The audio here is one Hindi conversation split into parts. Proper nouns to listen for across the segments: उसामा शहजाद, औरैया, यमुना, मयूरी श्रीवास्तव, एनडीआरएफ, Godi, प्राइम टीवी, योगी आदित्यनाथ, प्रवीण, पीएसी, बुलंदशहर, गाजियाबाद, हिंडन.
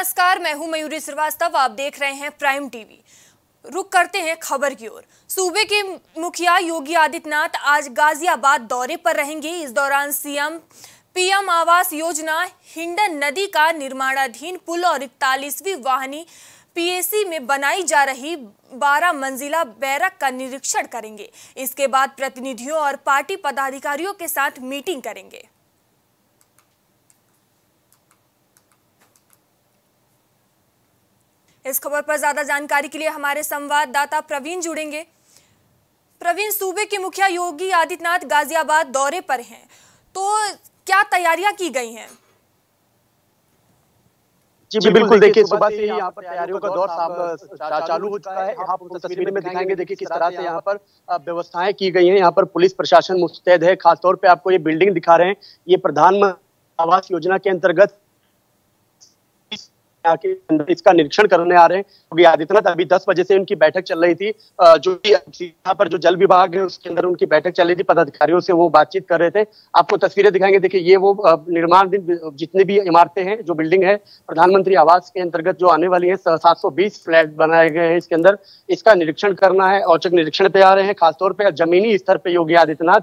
नमस्कार, मैं हूं मयूरी श्रीवास्तव। आप देख रहे हैं प्राइम टीवी। रुक करते हैं खबर की ओर। सूबे के मुखिया योगी आदित्यनाथ आज गाजियाबाद दौरे पर रहेंगे। इस दौरान सीएम पीएम आवास योजना, हिंडन नदी का निर्माणाधीन पुल और 41वीं वाहिनी पीएसी में बनाई जा रही 12 मंजिला बैरक का निरीक्षण करेंगे। इसके बाद प्रतिनिधियों और पार्टी पदाधिकारियों के साथ मीटिंग करेंगे। इस खबर पर ज्यादा जानकारी के लिए हमारे संवाददाता प्रवीण जुड़ेंगे। प्रवीण, सूबे के मुखिया योगी आदित्यनाथ गाजियाबाद दौरे पर हैं, तो क्या तैयारियां की गई हैं? जी बिल्कुल, देखिए सुबह से यहाँ पर तैयारियों का दौर चालू हो चुका है। आप तस्वीर में दिखाएंगे, देखिए किस तरह से यहाँ पर व्यवस्थाएं की गई है। यहाँ पर पुलिस प्रशासन मुस्तैद है। खासतौर पर आपको ये बिल्डिंग दिखा रहे हैं, ये प्रधानमंत्री आवास योजना के अंतर्गत इसका निरीक्षण करने आ रहे हैं योगी आदित्यनाथ। अभी 10 बजे से उनकी बैठक चल रही थी, जो कि यहाँ पर जो जल विभाग है उसके अंदर उनकी बैठक चल रही थी। पदाधिकारियों से वो बातचीत कर रहे थे। आपको तस्वीरें दिखाएंगे, देखिए ये वो निर्माणाधीन जितनी भी इमारतें हैं, जो बिल्डिंग है प्रधानमंत्री आवास के अंतर्गत जो आने वाली है, 720 फ्लैट बनाए गए हैं इसके अंदर। इसका निरीक्षण करना है, औचक निरीक्षण पे आ रहे हैं। खासतौर पर जमीनी स्तर पर योगी आदित्यनाथ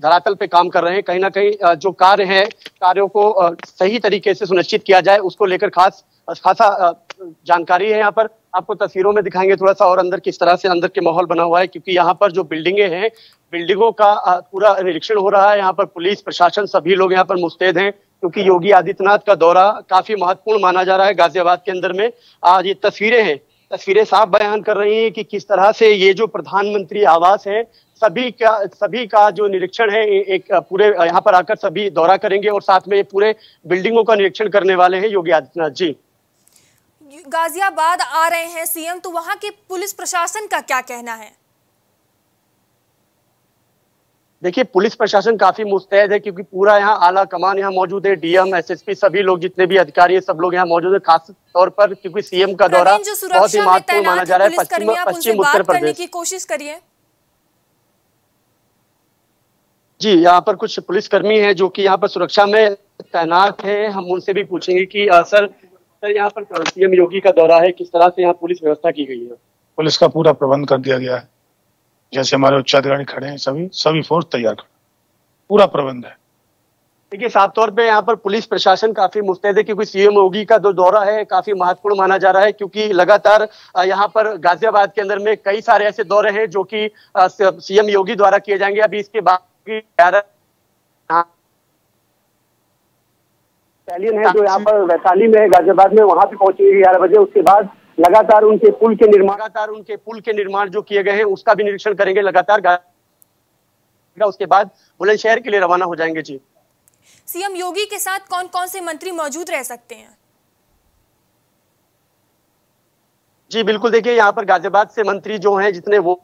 धरातल पे काम कर रहे हैं। कहीं ना कहीं जो कार्य है, कार्यों को सही तरीके से सुनिश्चित किया जाए, उसको लेकर खासा जानकारी है। यहाँ पर आपको तस्वीरों में दिखाएंगे थोड़ा सा और अंदर किस तरह से अंदर के माहौल बना हुआ है, क्योंकि यहाँ पर जो बिल्डिंगें हैं, बिल्डिंगों का पूरा निरीक्षण हो रहा है। यहाँ पर पुलिस प्रशासन सभी लोग यहाँ पर मुस्तैद हैं, क्योंकि योगी आदित्यनाथ का दौरा काफी महत्वपूर्ण माना जा रहा है गाजियाबाद के अंदर में। आज ये तस्वीरें हैं, तस्वीरें साफ बयान कर रही हैं कि किस तरह से ये जो प्रधानमंत्री आवास है, सभी का जो निरीक्षण है, एक पूरे यहाँ पर आकर सभी दौरा करेंगे और साथ में पूरे बिल्डिंगों का निरीक्षण करने वाले हैं योगी आदित्यनाथ जी। गाजियाबाद आ रहे हैं सीएम, तो वहां के पुलिस प्रशासन का क्या कहना है? देखिए पुलिस प्रशासन काफी मुस्तैद है, क्योंकि पूरा यहाँ आला कमान यहाँ मौजूद है। डीएम, एसएसपी, सभी लोग जितने भी अधिकारी हैं, सब लोग यहाँ मौजूद है। खास तौर पर क्योंकि सीएम का दौरा बहुत ही महत्वपूर्ण माना जा रहा है। पश्चिम उत्तर प्रदेश की कोशिश करिए जी। यहाँ पर कुछ पुलिसकर्मी हैं जो कि यहाँ पर सुरक्षा में तैनात हैं। हम उनसे भी पूछेंगे कि सर यहाँ पर सीएम योगी का दौरा है, किस तरह से यहाँ पुलिस व्यवस्था की गई है? पुलिस का पूरा प्रबंध कर दिया गया है। जैसे हमारे उच्चाधिकारी खड़े हैं, सभी फोर्स तैयार, पूरा प्रबंध है। देखिए साफ तौर पे यहाँ पर पुलिस प्रशासन काफी मुस्तैद है, क्योंकि सीएम योगी का जो दौरा है काफी महत्वपूर्ण माना जा रहा है, क्योंकि लगातार यहाँ पर गाजियाबाद के अंदर में कई सारे ऐसे दौरे हैं जो कि सीएम योगी द्वारा किए जाएंगे। अभी इसके बाद है जो यहाँ पर वैशाली में गाजियाबाद में, वहां पे पहुंचेगी 11 बजे। उसके बाद लगातार उनके पुल के निर्माण जो किए गए हैं उसका भी निरीक्षण करेंगे लगातार। उसके बाद बुलंदशहर के लिए रवाना हो जाएंगे जी। सीएम योगी के साथ कौन कौन से मंत्री मौजूद रह सकते हैं? जी बिल्कुल, देखिए यहाँ पर गाजियाबाद से मंत्री जो हैं, जितने वो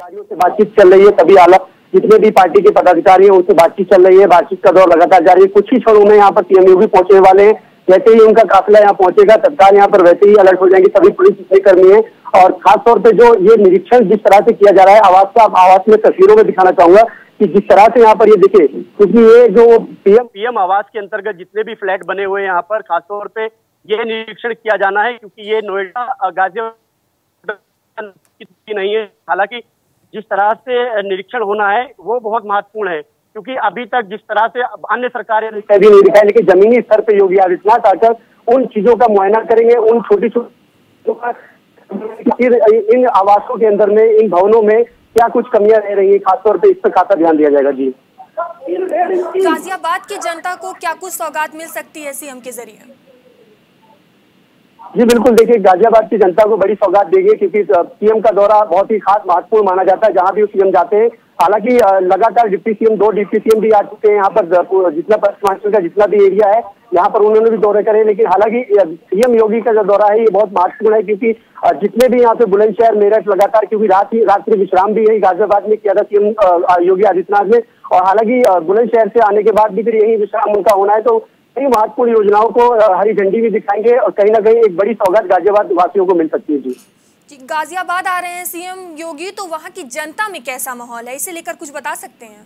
अधिकारियों से बातचीत चल रही है, सभी आला जितने भी पार्टी के पदाधिकारी हैं उनसे बातचीत चल रही है। बातचीत का दौर लगातार जारी है। कुछ ही क्षणों में यहाँ पर सीएम योगी पहुंचने वाले हैं। जैसे ही उनका काफिला यहाँ पहुंचेगा, तत्काल यहाँ पर वैसे ही अलर्ट हो जाएंगे सभी पुलिस कर्मी है। और खासतौर पर जो ये निरीक्षण जिस तरह से किया जा रहा है आवास का, आवास में तस्वीरों में दिखाना चाहूंगा कि जिस तरह से यहाँ पर ये दिखे, क्योंकि ये जो पीएम आवास के अंतर्गत जितने भी फ्लैट बने हुए हैं यहाँ पर, खासतौर पर ये निरीक्षण किया जाना है, क्योंकि ये नोएडा गाजियाबाद नहीं है। हालांकि जिस तरह से निरीक्षण होना है वो बहुत महत्वपूर्ण है, क्योंकि अभी तक जिस तरह से अन्य सरकारें भी नहीं दिखाई, लेकिन जमीनी स्तर पर योगी आदित्यनाथ आकर उन चीजों का मुआयना करेंगे। उन छोटी छोटी इन आवासों के अंदर में, इन भवनों में क्या कुछ कमियां रह रही है, खासतौर पे इस पर खासा ध्यान दिया जाएगा जी। गाजियाबाद की जनता को क्या कुछ सौगात मिल सकती है सीएम के जरिए? जी बिल्कुल, देखिए गाजियाबाद की जनता को बड़ी सौगात देगी, क्योंकि सीएम का दौरा बहुत ही खास महत्वपूर्ण माना जाता है जहां भी सीएम जाते हैं। हालांकि लगातार डिप्टी सीएम, 2 डिप्टी सीएम भी आ चुके हैं यहाँ पर, जितना पश्चिमांचल का जितना भी एरिया है यहाँ पर उन्होंने भी दौरे करे। लेकिन हालांकि सीएम योगी का जो दौरा है ये बहुत महत्वपूर्ण है, क्योंकि जितने भी यहाँ पे बुलंदशहर, मेरठ लगातार, क्योंकि रात्रि विश्राम भी यही गाजियाबाद में किया था सीएम योगी आदित्यनाथ ने। और हालांकि बुलंदशहर से आने के बाद भी फिर यही विश्राम उनका होना है, तो महत्वपूर्ण योजनाओं को हरी झंडी भी दिखाएंगे और कहीं ना कहीं एक बड़ी सौगात गाजियाबाद वासियों को मिल सकती है जी। गाजियाबाद आ रहे हैं सीएम योगी, तो वहां की जनता में कैसा माहौल है, इसे लेकर कुछ बता सकते हैं?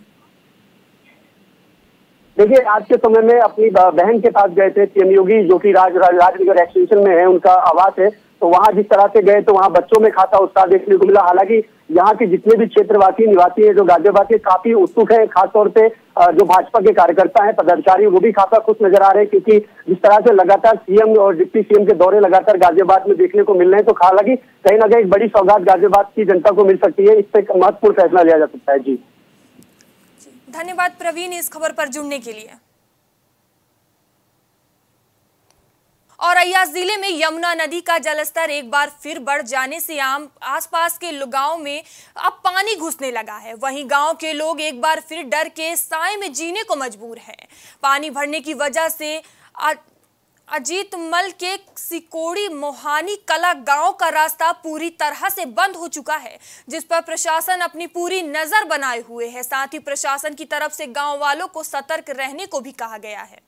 देखिए आज के समय में अपनी बहन के पास गए थे पीएम योगी, जो कि राजनगर एक्सटेंशन में है, उनका आवास है। तो वहाँ जिस तरह से गए तो वहाँ बच्चों में खासा उत्साह देखने को मिला। हालांकि यहाँ के जितने भी क्षेत्रवासी निवासी हैं जो गाजियाबाद के, काफी उत्सुक हैं। खासतौर पे जो भाजपा के कार्यकर्ता हैं, पदाधिकारी, वो भी खासा खुश नजर आ रहे हैं, क्योंकि जिस तरह से लगातार सीएम और डिप्टी सीएम के दौरे लगातार गाजियाबाद में देखने को मिल रहे हैं, तो हालांकि कहीं ना कहीं बड़ी सौगात गाजियाबाद की जनता को मिल सकती है। इस पर महत्वपूर्ण फैसला लिया जा सकता है। जी धन्यवाद प्रवीण इस खबर पर जुड़ने के लिए। औरैया जिले में यमुना नदी का जलस्तर एक बार फिर बढ़ जाने से आसपास के गांव में अब पानी घुसने लगा है। वहीं गांव के लोग एक बार फिर डर के साए में जीने को मजबूर हैं। पानी भरने की वजह से अजीत मल के सिकोड़ी मोहानी कला गांव का रास्ता पूरी तरह से बंद हो चुका है, जिस पर प्रशासन अपनी पूरी नजर बनाए हुए है। साथ ही प्रशासन की तरफ से गांव वालों को सतर्क रहने को भी कहा गया है।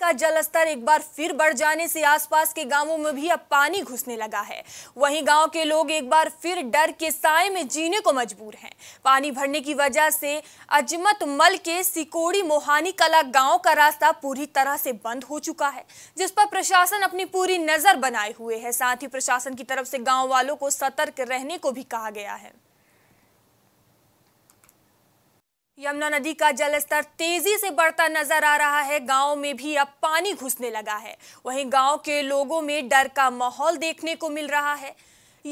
का जलस्तर एक बार फिर बढ़ जाने से आसपास के गांवों में भी अब पानी घुसने लगा है। वहीं गांव के लोग एक बार फिर डर के साए में जीने को मजबूर हैं। पानी भरने की वजह से अजमत मल के सिकोड़ी मोहानी कला गांव का रास्ता पूरी तरह से बंद हो चुका है, जिस पर प्रशासन अपनी पूरी नजर बनाए हुए है। साथ ही प्रशासन की तरफ से गाँव वालों को सतर्क रहने को भी कहा गया है। यमुना नदी का जलस्तर तेजी से बढ़ता नजर आ रहा है। गांव में भी अब पानी घुसने लगा है। वहीं गांव के लोगों में डर का माहौल देखने को मिल रहा है।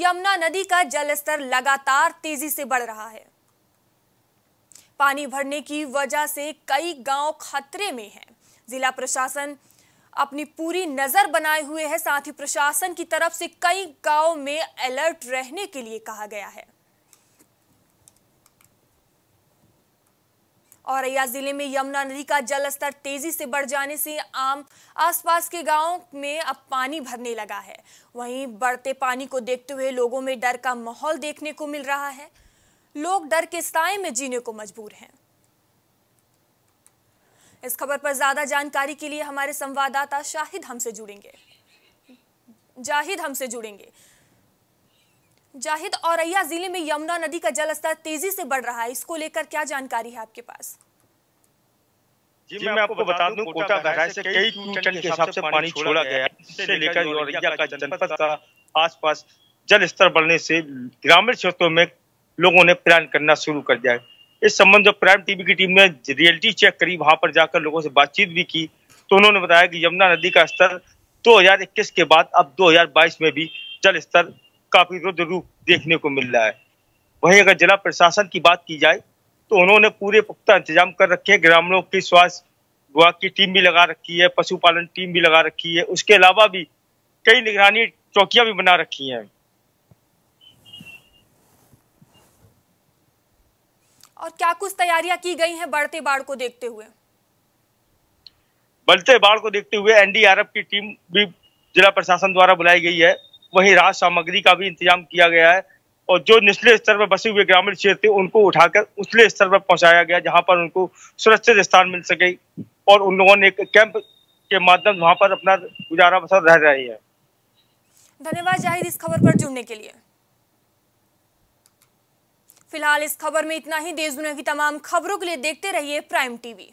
यमुना नदी का जलस्तर लगातार तेजी से बढ़ रहा है। पानी भरने की वजह से कई गांव खतरे में हैं। जिला प्रशासन अपनी पूरी नजर बनाए हुए है। साथ ही प्रशासन की तरफ से कई गाँव में अलर्ट रहने के लिए कहा गया है। औरैया जिले में यमुना नदी का जलस्तर तेजी से बढ़ जाने से आसपास के गांवों में अब पानी भरने लगा है। वहीं बढ़ते पानी को देखते हुए लोगों में डर का माहौल देखने को मिल रहा है। लोग डर के साए में जीने को मजबूर हैं। इस खबर पर ज्यादा जानकारी के लिए हमारे संवाददाता जाहिद हमसे जुड़ेंगे। जाहिद, औरैया जिले में यमुना नदी का जलस्तर तेजी से बढ़ रहा है, इसको लेकर क्या जानकारी है आपके पास? जी मैं आपको बता दूं, कोटा धराई से कई क्विंटल के हिसाब से पानी छोड़ा गया है। इससे लेकर औरैया का जनपद का आसपास जलस्तर बढ़ने से ग्रामीण क्षेत्रों में लोगों ने पलायन करना शुरू कर दिया है। इस संबंध में प्राइम टीवी की टीम ने रियलिटी चेक करी, वहां पर जाकर लोगों से बातचीत भी की, तो उन्होंने बताया कि यमुना नदी का स्तर 2021 के बाद अब 2022 में भी जलस्तर काफी रुद्र रूप देखने को मिल रहा है। वहीं अगर जिला प्रशासन की बात की जाए तो उन्होंने पूरे पुख्ता इंतजाम कर रखे हैं। ग्रामीणों की स्वास्थ्य विभाग की टीम भी लगा रखी है, पशुपालन टीम भी लगा रखी है, उसके अलावा भी कई निगरानी चौकियां भी बना रखी हैं। और क्या कुछ तैयारियां की गई हैं बढ़ते बाढ़ को देखते हुए? बढ़ते बाढ़ को देखते हुए एनडीआरएफ की टीम भी जिला प्रशासन द्वारा बुलाई गई है। वहीं राहत सामग्री का भी इंतजाम किया गया है और जो निचले स्तर पर बसे हुए ग्रामीण क्षेत्र उनको उठाकर उचले स्तर पर पहुंचाया गया, जहां पर उनको सुरक्षित स्थान मिल सके और उन लोगों ने एक कैंप के माध्यम वहां पर अपना गुजारा बसर रह रही है। धन्यवाद जाहिद इस खबर पर जुड़ने के लिए। फिलहाल इस खबर में इतना ही। देश दुनिया की तमाम खबरों के लिए देखते रहिए प्राइम टीवी।